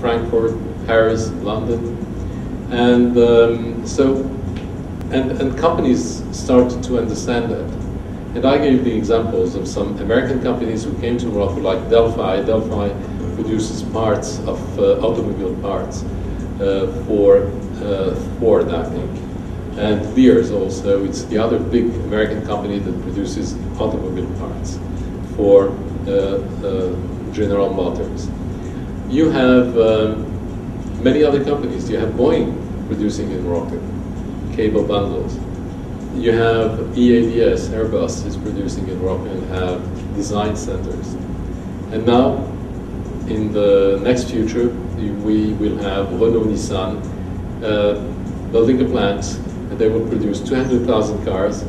Frankfurt, Paris, London, and so companies started to understand that. And I gave the examples of some American companies who came to Morocco, like Delphi. Delphi produces parts of automobile parts for Ford, I think, and Beers also. It's the other big American company that produces automobile parts for General Motors. You have many other companies. You have Boeing producing in Morocco, cable bundles. You have EADS, Airbus is producing in Morocco, and have design centers. And now, in the next future, we will have Renault Nissan building a plant, and they will produce 200,000 cars,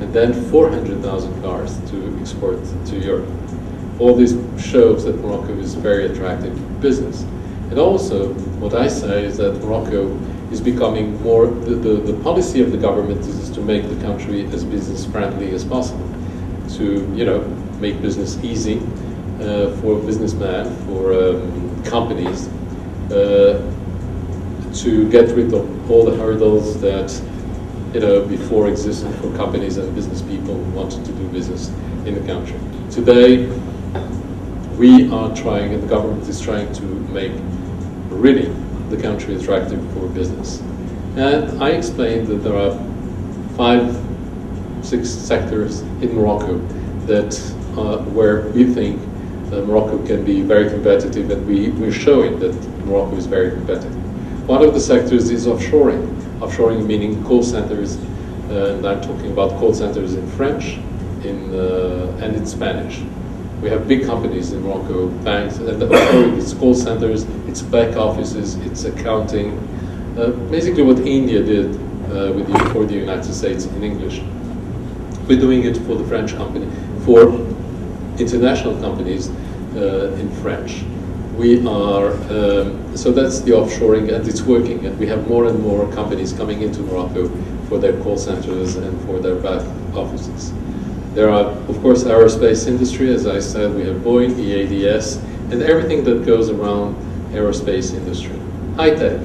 and then 400,000 cars to export to Europe. All this shows that Morocco is very attractive business. And also, what I say is that Morocco is becoming more, the policy of the government is to make the country as business friendly as possible, to make business easy for businessmen, for companies, to get rid of all the hurdles that before existed for companies and business people who wanted to do business in the country. Today, we are trying, and the government is trying to make really the country attractive for business. And I explained that there are 5-6 sectors in Morocco that where we think Morocco can be very competitive, and we're showing that Morocco is very competitive. One of the sectors is offshoring. Offshoring meaning call centers, and I'm talking about call centers in French and in Spanish. We have big companies in Morocco, banks, and it's call centers, it's back offices, it's accounting. Basically what India did for the United States in English. We're doing it for the French company, for international companies in French. We are, so that's the offshoring, and it's working. And we have more and more companies coming into Morocco for their call centers and for their back offices. There are, of course, aerospace industry. As I said, we have Boeing, EADS, and everything that goes around aerospace industry. High tech.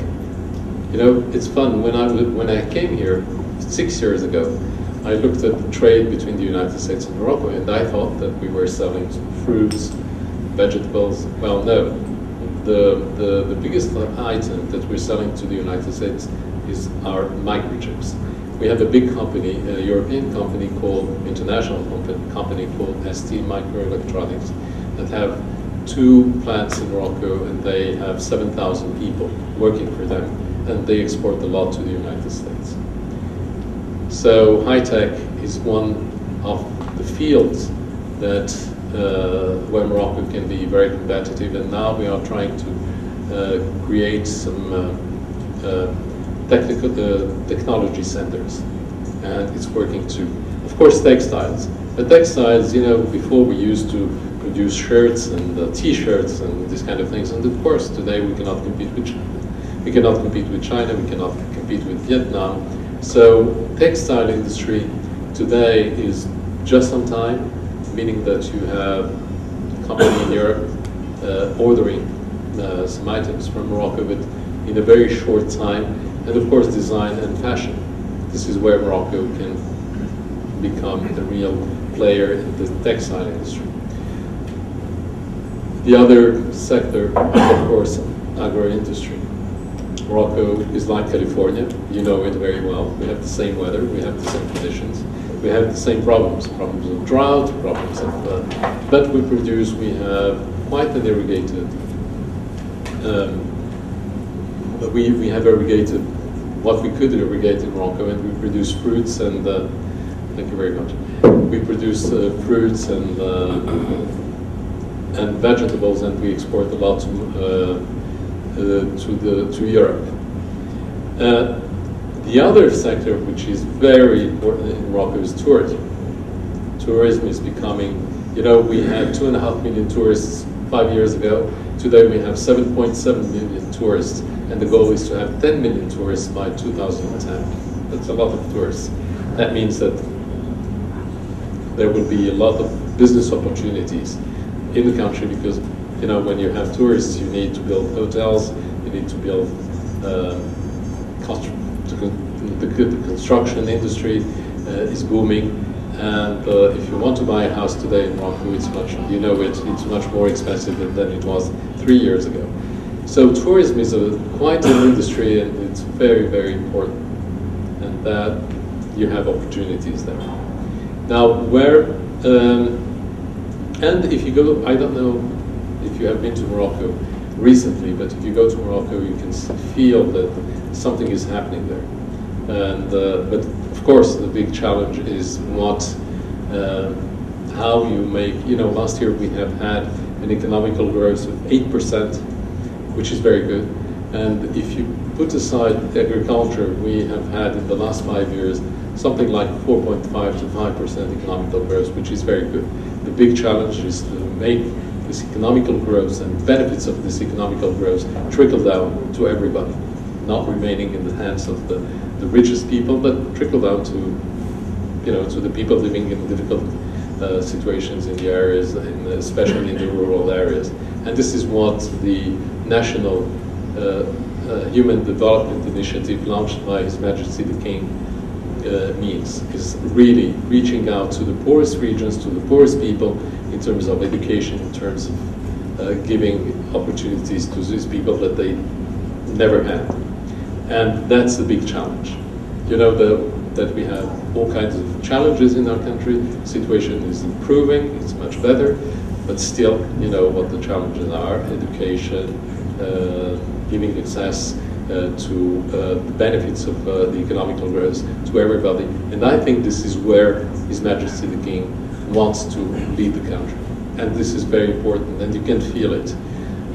It's fun. When I came here 6 years ago, I looked at the trade between the United States and Morocco, and I thought that we were selling fruits, vegetables. Well, no. The biggest item that we're selling to the United States is our microchips. We have a big company, a European company called, international company called ST Microelectronics, that have 2 plants in Morocco, and they have 7,000 people working for them, and they export a lot to the United States. So high-tech is one of the fields that where Morocco can be very competitive, and now we are trying to create some technology centers, and it's working too. Of course, textiles. But textiles, before we used to produce shirts and T-shirts and these kind of things, and of course today we cannot compete with China. We cannot compete with China, we cannot compete with Vietnam. So textile industry today is just on time, meaning that you have a company in Europe ordering some items from Morocco, but in a very short time. And of course, design and fashion. This is where Morocco can become a real player in the textile industry. The other sector is, of course, agro-industry. Morocco is like California. You know it very well. We have the same weather. We have the same conditions. We have the same problems. Problems of drought, problems of but we produce, we have quite an irrigated we have irrigated what we could irrigate in Morocco, and we produce fruits and thank you very much. We produce fruits and vegetables, and we export a lot to Europe. The other sector which is very important in Morocco is tourism. Tourism is becoming. We had 2.5 million tourists 5 years ago. Today we have 7.7 million tourists. And the goal is to have 10 million tourists by 2010. That's a lot of tourists. That means that there will be a lot of business opportunities in the country because you know, when you have tourists, you need to build hotels, you need to build the construction industry is booming. And if you want to buy a house today in Morocco, it's much, you know, it's much more expensive than it was 3 years ago. So tourism is quite an industry, and it's very, very important. And that you have opportunities there. Now, where and if you go, I don't know if you have been to Morocco recently, but if you go to Morocco, you can feel that something is happening there. And but of course, the big challenge is what, how you make. You know, last year we have had an economical growth of 8%, which is very good. And if you put aside agriculture, we have had in the last 5 years something like 4.5 to 5% economical growth, which is very good. The big challenge is to make this economical growth and benefits of this economical growth trickle down to everybody, not remaining in the hands of the richest people, but trickle down to, you know, to the people living in difficult situations in the areas, especially in the rural areas. And this is what the national Human Development Initiative launched by His Majesty the King means, is really reaching out to the poorest regions, to the poorest people, in terms of education, in terms of giving opportunities to these people that they never had. And that's the big challenge. You know, that we have all kinds of challenges in our country. The situation is improving, it's much better, but still, you know what the challenges are: education, giving access to the benefits of the economical growth to everybody. And I think this is where His Majesty the King wants to lead the country. And this is very important, and you can feel it.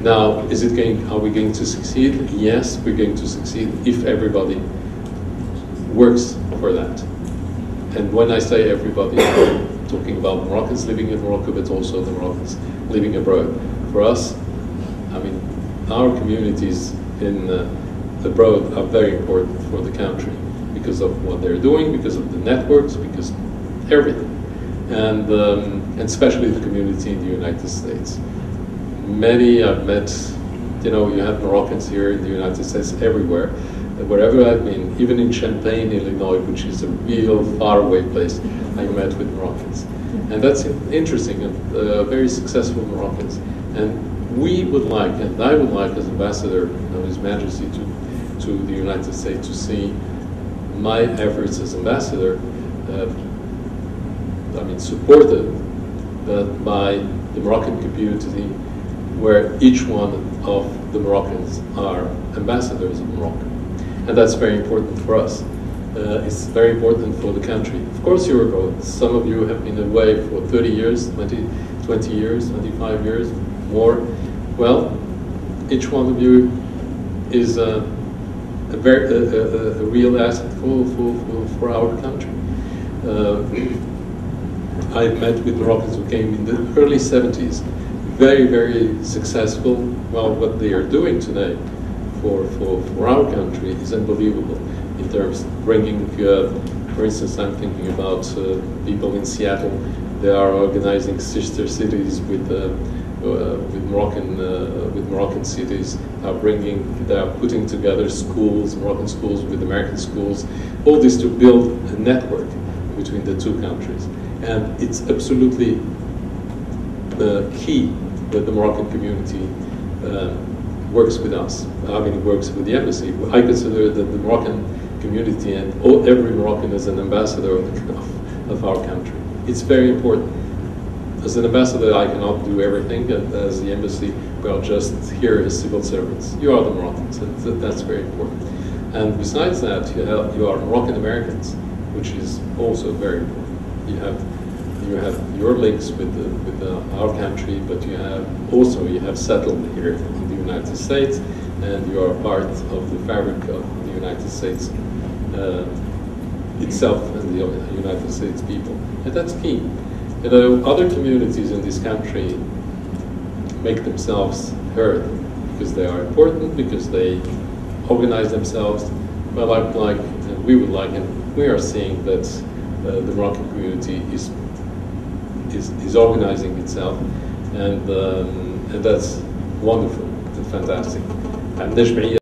Now, are we going to succeed? Yes, we're going to succeed if everybody works for that. And when I say everybody, I'm talking about Moroccans living in Morocco, but also the Moroccans living abroad. For us, I mean, our communities in abroad are very important for the country because of what they're doing, because of the networks, because everything, and especially the community in the United States. Many I've met, you know, you have Moroccans here in the United States everywhere, wherever I've been, even in Champaign, Illinois, which is a real faraway place, I met with Moroccans, and that's interesting, and very successful Moroccans. And we would like, and I would like, as ambassador of His Majesty to the United States, to see my efforts as ambassador, I mean, supported by the Moroccan community, where each one of the Moroccans are ambassadors of Morocco. And that's very important for us. It's very important for the country. Of course, you're abroad. Some of you have been away for 30 years, 20 years, 25 years, more. Well, each one of you is a real asset for our country. I met with Moroccans who came in the early 70s, very, very successful. Well, what they are doing today for our country is unbelievable in terms of bringing, for instance, I'm thinking about people in Seattle. They are organizing sister cities with Moroccan cities, they are putting together schools, Moroccan schools with American schools, all this to build a network between the two countries. And it's absolutely key that the Moroccan community works with us. I mean, works with the embassy. I consider that the Moroccan community and every Moroccan is an ambassador of our country. It's very important. As an ambassador, I cannot do everything. As the embassy, we are just here as civil servants. You are the Moroccans, and that's very important. And besides that, you are Moroccan Americans, which is also very important. You have your links with our country, but you have settled here in the United States, and you are part of the fabric of the United States itself and the United States people, and that's key. You know, other communities in this country make themselves heard because they are important, because they organize themselves. Well, I would like, and we would like, and we are seeing that the Moroccan community is organizing itself, and that's wonderful, fantastic. And Nashbiyya